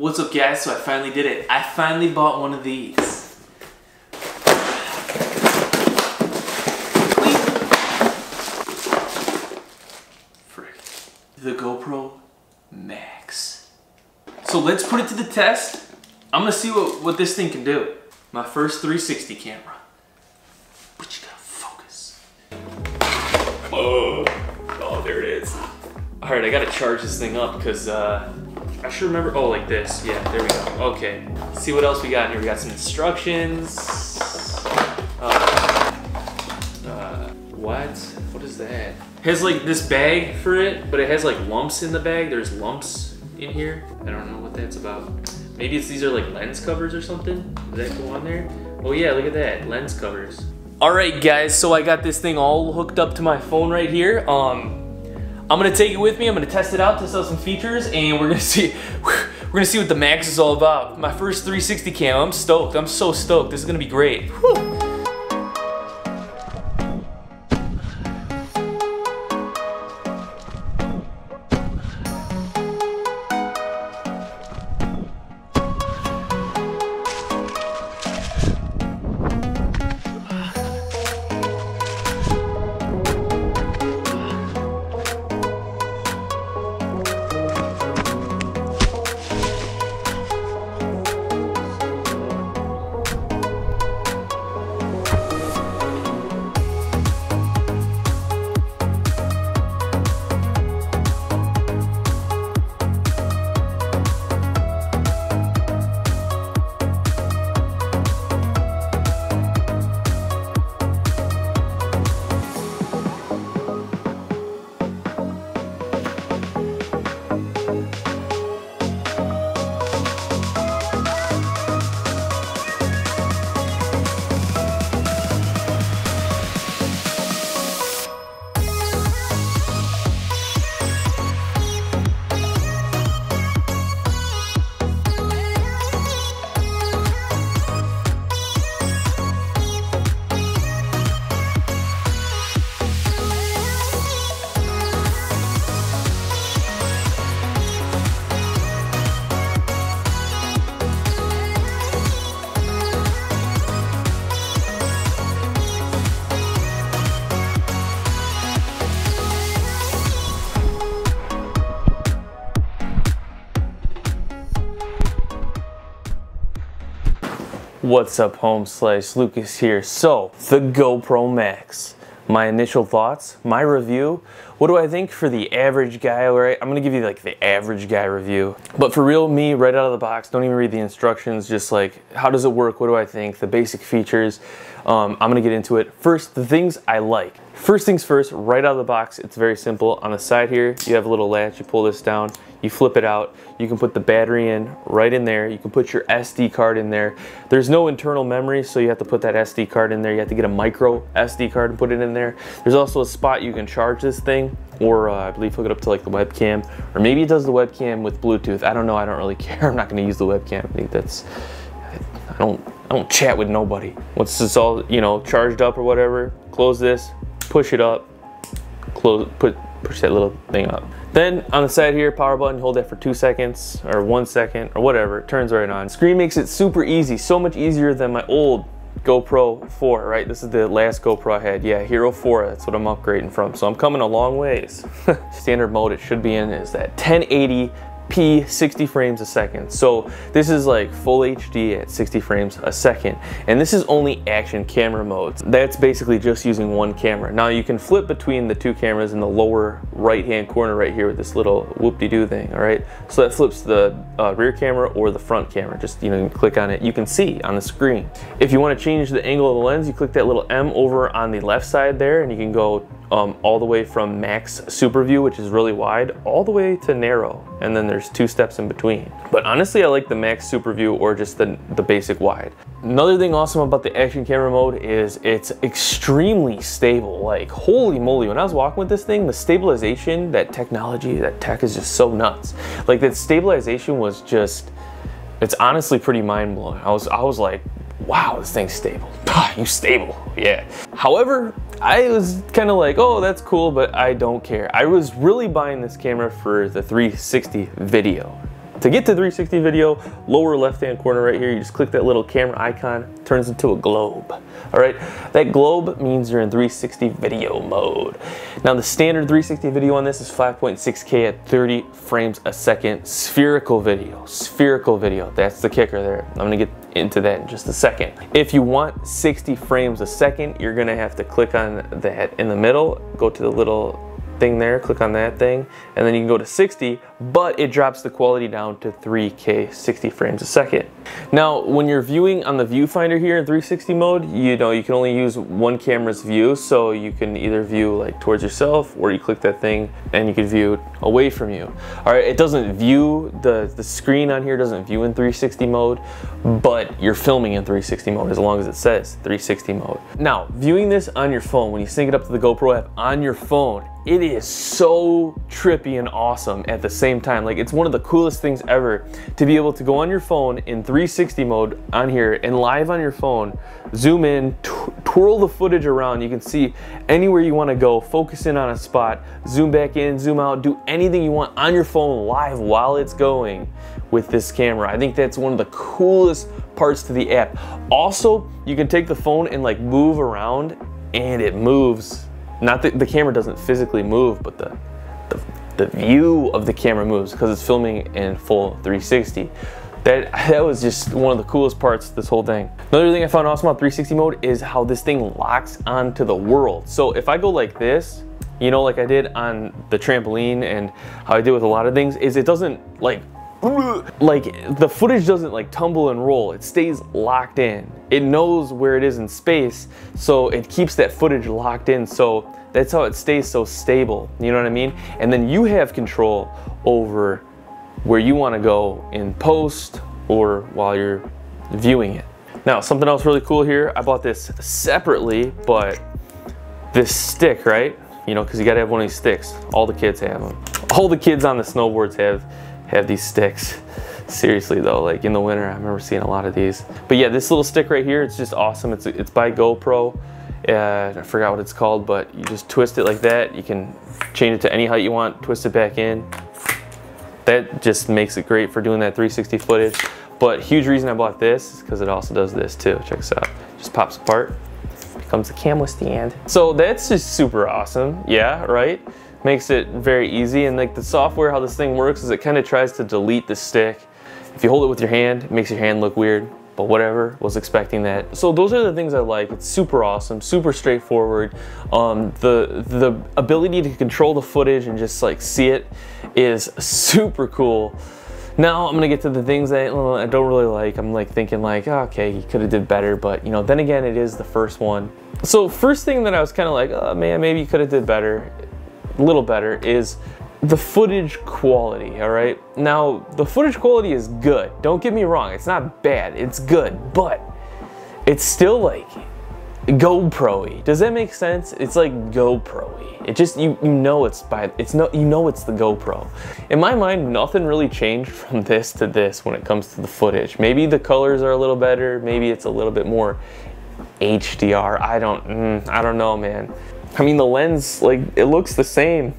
What's up guys, so I finally did it. I finally bought one of these. Frick. The GoPro Max. So let's put it to the test. I'm gonna see what this thing can do. My first 360 camera. But you gotta focus. Oh, there it is. All right, I gotta charge this thing up because I should remember, oh, like this. Yeah, there we go, okay. Let's see what else we got in here. We got some instructions. What is that? It has like this bag for it, but it has like lumps in the bag. There's lumps in here. I don't know what that's about. Maybe it's these are like lens covers or something. Does that go on there? Oh yeah, look at that, lens covers. All right guys, so I got this thing all hooked up to my phone right here. I'm gonna take it with me, I'm gonna test it out, test out some features, and we're gonna see what the Max is all about. My first 360 cam, I'm stoked, I'm so stoked, this is gonna be great. Whew. What's up, home slice? Lucas here. So, the GoPro Max. My initial thoughts, my review. What do I think for the average guy? All right, I'm gonna give you like the average guy review. But for real, me, right out of the box, don't even read the instructions, just like, how does it work? What do I think? The basic features. I'm gonna get into it. First, the things I like. First things first, right out of the box, it's very simple. On the side here, you have a little latch, you pull this down, you flip it out, you can put the battery in, right in there, you can put your SD card in there. There's no internal memory, so you have to put that SD card in there, you have to get a micro SD card and put it in there. There's also a spot you can charge this thing, or I believe hook it up to like the webcam, or maybe it does the webcam with Bluetooth, I don't know, I don't really care, I'm not gonna use the webcam, I think that's, I don't chat with nobody. Once it's all, you know, charged up or whatever, close this, push it up, close, push that little thing up. Then on the side here, power button, hold that for 2 seconds or 1 second or whatever, it turns right on. Screen makes it super easy, so much easier than my old GoPro 4, right? This is the last GoPro I had. Yeah, Hero 4, that's what I'm upgrading from. So I'm coming a long ways. Standard mode it should be in is that 1080p 60 frames a second. So this is like full HD at 60 frames a second. And this is only action camera modes. That's basically just using one camera. Now you can flip between the two cameras in the lower right-hand corner right here with this little whoop-de-doo thing, all right? So that flips the rear camera or the front camera. Just, you know, you click on it, you can see on the screen. If you want to change the angle of the lens, you click that little M over on the left side there and you can go all the way from max super view, which is really wide, all the way to narrow, and then there's two steps in between. But honestly, I like the max super view or just the basic wide. Another thing awesome about the action camera mode is it's extremely stable. Like, holy moly, when I was walking with this thing, the stabilization, that technology, that tech is just so nuts. Like, that stabilization was just, it's honestly pretty mind-blowing. I was like, wow, this thing's stable. You stable, yeah. However, I was kind of like, oh, that's cool, but I don't care. I was really buying this camera for the 360 video. To get to 360 video, lower left-hand corner right here, you just click that little camera icon, turns into a globe. All right, that globe means you're in 360 video mode. Now the standard 360 video on this is 5.6K at 30 frames a second. Spherical video, that's the kicker there. I'm gonna get into that in just a second. If you want 60 frames a second, you're gonna have to click on that in the middle, go to the little thing there, click on that thing, and then you can go to 60, but it drops the quality down to 3K 60 frames a second. Now, when you're viewing on the viewfinder here in 360 mode, you know, you can only use one camera's view, so you can either view like towards yourself, or you click that thing and you can view away from you. All right, it doesn't view, the screen on here doesn't view in 360 mode, but you're filming in 360 mode as long as it says 360 mode. Now, viewing this on your phone, when you sync it up to the GoPro app on your phone, it is so trippy and awesome at the same time. Like, it's one of the coolest things ever to be able to go on your phone in 360 mode on here and live on your phone, zoom in, twirl the footage around. You can see anywhere you want to go, focus in on a spot, zoom back in, zoom out, do anything you want on your phone live while it's going with this camera. I think that's one of the coolest parts to the app. Also, you can take the phone and like move around and it moves. Not that the camera doesn't physically move, but the view of the camera moves because it's filming in full 360. That was just one of the coolest parts of this whole thing. Another thing I found awesome about 360 mode is how this thing locks onto the world. So if I go like this, you know, like I did on the trampoline and how I did with a lot of things, is it doesn't like the footage doesn't like tumble and roll. It stays locked in. It knows where it is in space, so it keeps that footage locked in, so that's how it stays so stable, you know what I mean? And then you have control over where you want to go in post or while you're viewing it. Now, something else really cool here, I bought this separately, but this stick, right? You know, because you gotta have one of these sticks. All the kids have them. All the kids on the snowboards have these sticks. Seriously though, like in the winter, I remember seeing a lot of these. But yeah, this little stick right here, it's just awesome. It's by GoPro. I forgot what it's called, but you just twist it like that. You can change it to any height you want, twist it back in. That just makes it great for doing that 360 footage. But huge reason I bought this is because it also does this too. Check this out. Just pops apart, becomes a camera stand. So that's just super awesome. Yeah, right? Makes it very easy. And like the software, how this thing works is it kind of tries to delete the stick. If you hold it with your hand, it makes your hand look weird, but whatever, was expecting that. So those are the things I like. It's super awesome, super straightforward. The ability to control the footage and just like see it is super cool. Now I'm gonna get to the things that I don't really like. I'm like thinking like, okay, you could have did better, but you know, then again, it is the first one. So first thing that I was kind of like, oh man, maybe you could have did better, a little better, is the footage quality. All right, now the footage quality is good, don't get me wrong, it's not bad, it's good, but it's still like GoPro-y. Does that make sense? It's like GoPro-y. It just, you know, you know, it's the GoPro. In my mind, nothing really changed from this to this when it comes to the footage. Maybe the colors are a little better, maybe it's a little bit more HDR. I don't know, man. I mean, the lens, like, it looks the same.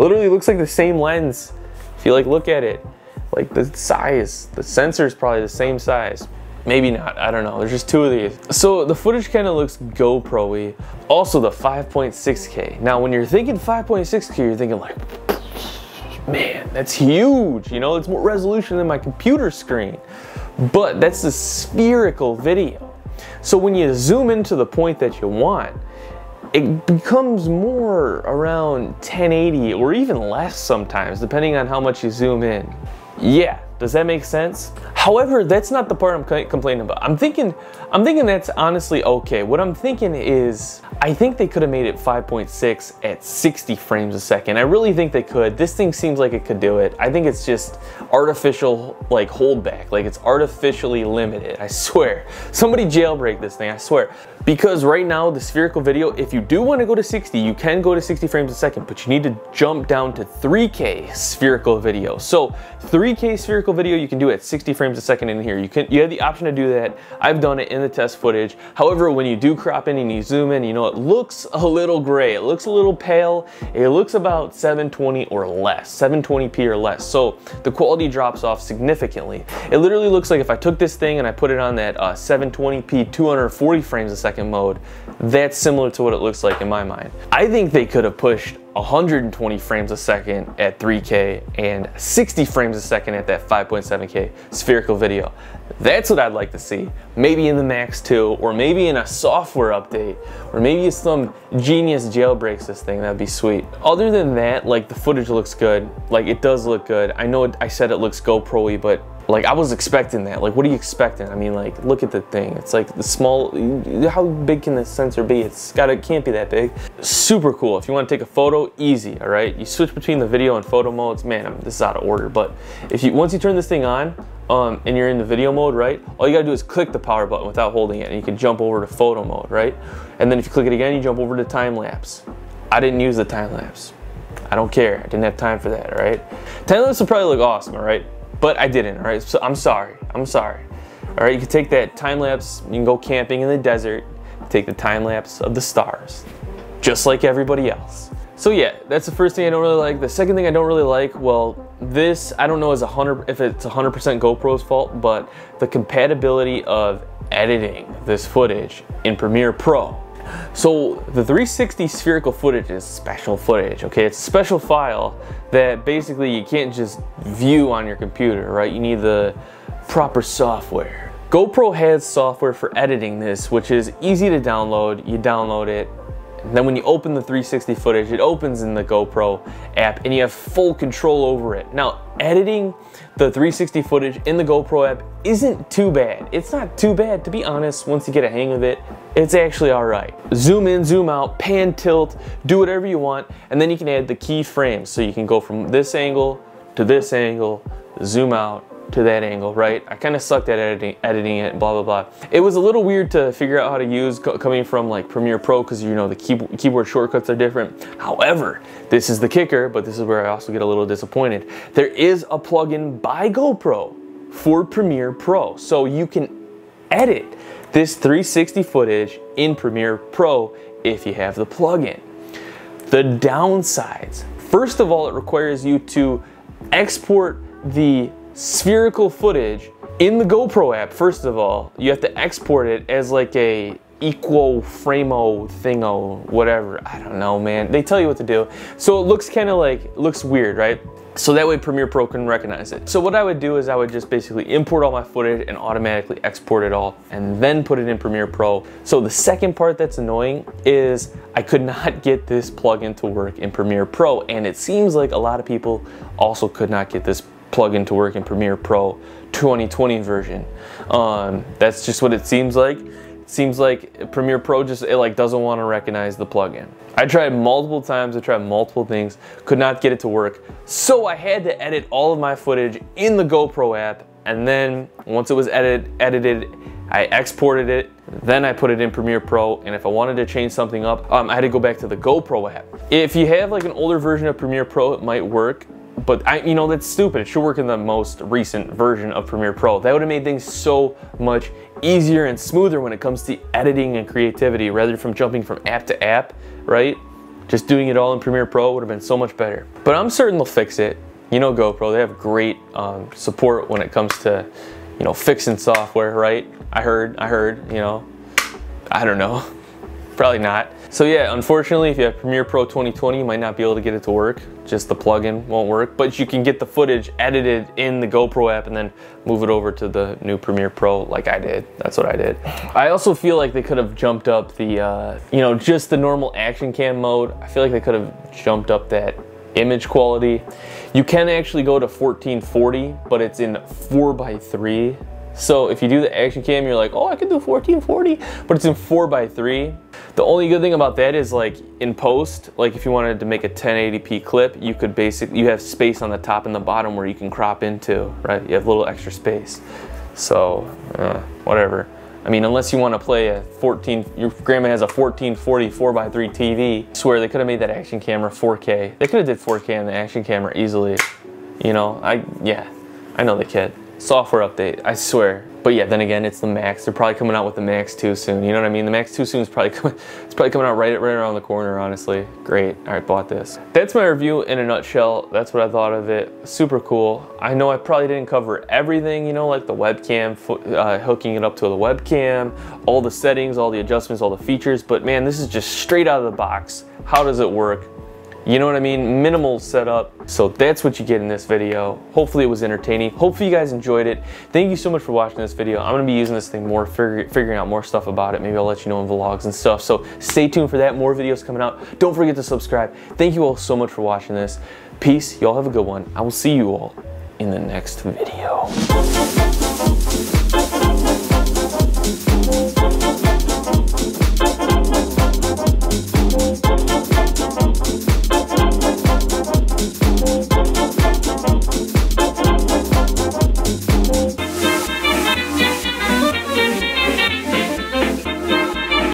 Literally looks like the same lens. If you like look at it, like the size, the sensor is probably the same size. Maybe not, I don't know, there's just two of these. So the footage kind of looks GoPro-y. Also the 5.6K. Now when you're thinking 5.6K, you're thinking like, man, that's huge. You know, it's more resolution than my computer screen. But that's the spherical video. So when you zoom into the point that you want, it becomes more around 1080 or even less sometimes, depending on how much you zoom in. Yeah, does that make sense? However, that's not the part I'm complaining about. I'm thinking that's honestly okay. What I'm thinking is, I think they could have made it 5.6 at 60 frames a second. I really think they could. This thing seems like it could do it. I think it's just artificial, like holdback, like it's artificially limited. I swear, somebody jailbreak this thing, I swear. because right now the spherical video, if you do want to go to 60, you can go to 60 frames a second, but you need to jump down to 3K spherical video. So 3K spherical video, you can do at 60 frames a second in here. You have the option to do that. I've done it in the test footage. However, when you do crop in and you zoom in, you know, it looks a little gray. It looks a little pale. It looks about 720 or less, 720p or less. So the quality drops off significantly. It literally looks like if I took this thing and I put it on that 720p 240 frames a second mode, that's similar to what it looks like in my mind. I think they could have pushed 120 frames a second at 3K and 60 frames a second at that 5.7K spherical video. That's what I'd like to see. Maybe in the Max 2, or maybe in a software update, or maybe some genius jailbreaks this thing. That'd be sweet. Other than that, like, the footage looks good. Like, it does look good. I know I said it looks GoPro-y, but like, I was expecting that. Like, what are you expecting? I mean, like, look at the thing. It's like the small, how big can this sensor be? It can't be that big. Super cool. If you want to take a photo, easy, all right? You switch between the video and photo modes. Man, this is out of order. But if you, once you turn this thing on, and you're in the video mode, right? All you gotta do is click the power button without holding it, and you can jump over to photo mode, right? And then if you click it again, you jump over to time lapse. I didn't use the time lapse. I don't care. I didn't have time for that, all right? Time lapse will probably look awesome, all right? But I didn't, all right? So I'm sorry, I'm sorry. All right, you can take that time lapse, you can go camping in the desert, take the time lapse of the stars, just like everybody else. So yeah, that's the first thing I don't really like. The second thing I don't really like, well, this, I don't know is 100, if it's 100% GoPro's fault, but the compatibility of editing this footage in Premiere Pro. So the 360 spherical footage is special footage, okay? It's a special file that basically you can't just view on your computer, right? You need the proper software. GoPro has software for editing this, which is easy to download. You download it, and then when you open the 360 footage, it opens in the GoPro app and you have full control over it. Now, editing the 360 footage in the GoPro app isn't too bad. It's not too bad, to be honest. Once you get a hang of it, it's actually all right. Zoom in, zoom out, pan, tilt, do whatever you want, and then you can add the keyframes. So you can go from this angle, zoom out, to that angle, right? I kind of sucked at editing it, blah, blah, blah. It was a little weird to figure out how to use coming from like Premiere Pro, because you know the keyboard shortcuts are different. However, this is the kicker, but this is where I also get a little disappointed. There is a plugin by GoPro for Premiere Pro, so you can edit this 360 footage in Premiere Pro if you have the plugin. The downsides. First of all, it requires you to export the spherical footage in the GoPro app. First of all, you have to export it as like a equal frame-o thingo, whatever. I don't know, man. They tell you what to do. So it looks kind of like, looks weird, right? So that way Premiere Pro can recognize it. So what I would do is I would just basically import all my footage and automatically export it all and then put it in Premiere Pro. So the second part that's annoying is I could not get this plugin to work in Premiere Pro. And it seems like a lot of people also could not get this plugin to work in Premiere Pro 2020 version. That's just what it seems like. It seems like Premiere Pro just, it like doesn't want to recognize the plugin. I tried multiple times, I tried multiple things, could not get it to work. So I had to edit all of my footage in the GoPro app, and then once it was edited, I exported it, then I put it in Premiere Pro, and if I wanted to change something up, I had to go back to the GoPro app. If you have like an older version of Premiere Pro, it might work. But you know, that's stupid. It should work in the most recent version of Premiere Pro. That would have made things so much easier and smoother when it comes to editing and creativity, rather than jumping from app to app, right? Just doing it all in Premiere Pro would have been so much better. But I'm certain they'll fix it. You know GoPro, they have great support when it comes to, you know, fixing software, right? I heard, you know, I don't know. Probably not. So yeah, unfortunately, if you have Premiere Pro 2020, you might not be able to get it to work. Just the plugin won't work, but you can get the footage edited in the GoPro app and then move it over to the new Premiere Pro like I did. That's what I did. I also feel like they could have jumped up the, you know, just the normal action cam mode. I feel like they could have jumped up that image quality. You can actually go to 1440, but it's in 4:3. So if you do the action cam, you're like, oh, I could do 1440, but it's in 4:3. The only good thing about that is like in post, like if you wanted to make a 1080p clip, you could basically, you have space on the top and the bottom where you can crop into, right? You have a little extra space. So whatever. I mean, unless you want to play a your grandma has a 1440 4x3 TV, I swear they could have made that action camera 4K. They could have did 4K on the action camera easily. You know, I know they could. Software update, I swear. But yeah, then again, it's the Max. They're probably coming out with the Max too soon. You know what I mean? The Max too soon is probably coming. It's probably coming out right around the corner, honestly. Great. All right, bought this. That's my review in a nutshell. That's what I thought of it. Super cool. I know I probably didn't cover everything. You know, like the webcam, hooking it up to the webcam, all the settings, all the adjustments, all the features. But man, this is just straight out of the box. How does it work? You know what I mean? Minimal setup. So that's what you get in this video. Hopefully it was entertaining. Hopefully you guys enjoyed it. Thank you so much for watching this video. I'm gonna be using this thing more, figuring out more stuff about it. Maybe I'll let you know in vlogs and stuff. So stay tuned for that. More videos coming out. Don't forget to subscribe. Thank you all so much for watching this. Peace. Y'all have a good one. I will see you all in the next video.